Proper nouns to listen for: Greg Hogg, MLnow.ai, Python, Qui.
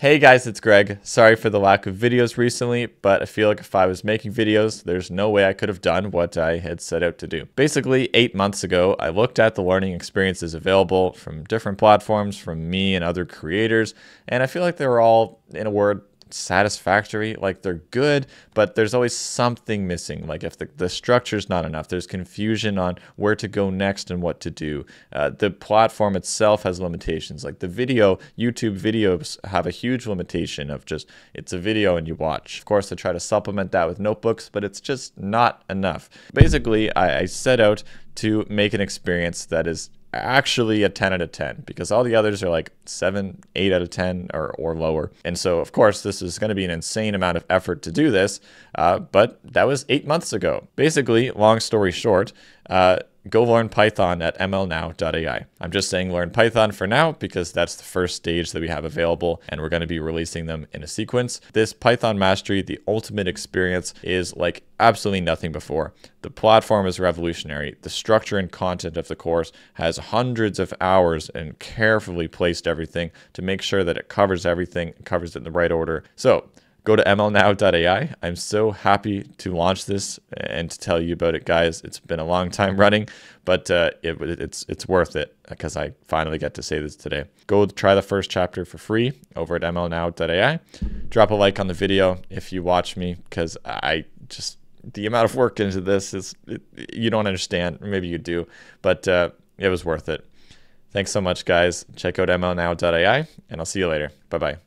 Hey guys, it's Greg. Sorry for the lack of videos recently, but I feel like if I was making videos, there's no way I could have done what I had set out to do. Basically, 8 months ago, I looked at the learning experiences available from different platforms, from me and other creators, and I feel like they were all, in a word, satisfactory. Like they're good, but there's always something missing. Like if the structure's not enough, there's confusion on where to go next and what to do. The platform itself has limitations. Like the video, YouTube videos have a huge limitation of just, it's a video and you watch. Of course, I try to supplement that with notebooks, but it's just not enough. Basically, I set out to make an experience that is actually a 10 out of 10 because all the others are like 7, 8 out of 10 or lower. And so of course this is going to be an insane amount of effort to do this, but that was 8 months ago. Basically, long story short, go learn Python at MLnow.ai. I'm just saying learn Python for now because that's the first stage that we have available, and we're going to be releasing them in a sequence. This Python Mastery, the ultimate experience, is like absolutely nothing before. The platform is revolutionary. The structure and content of the course has hundreds of hours and carefully placed everything to make sure that it covers everything, covers it in the right order. So go to mlnow.ai. I'm so happy to launch this and to tell you about it, guys. It's been a long time running, but it's worth it because I finally get to say this today. Go try the first chapter for free over at mlnow.ai. Drop a like on the video if you watch me, because I just, the amount of work into this is, you don't understand. Maybe you do, but it was worth it. Thanks so much, guys. Check out mlnow.ai, and I'll see you later. Bye-bye.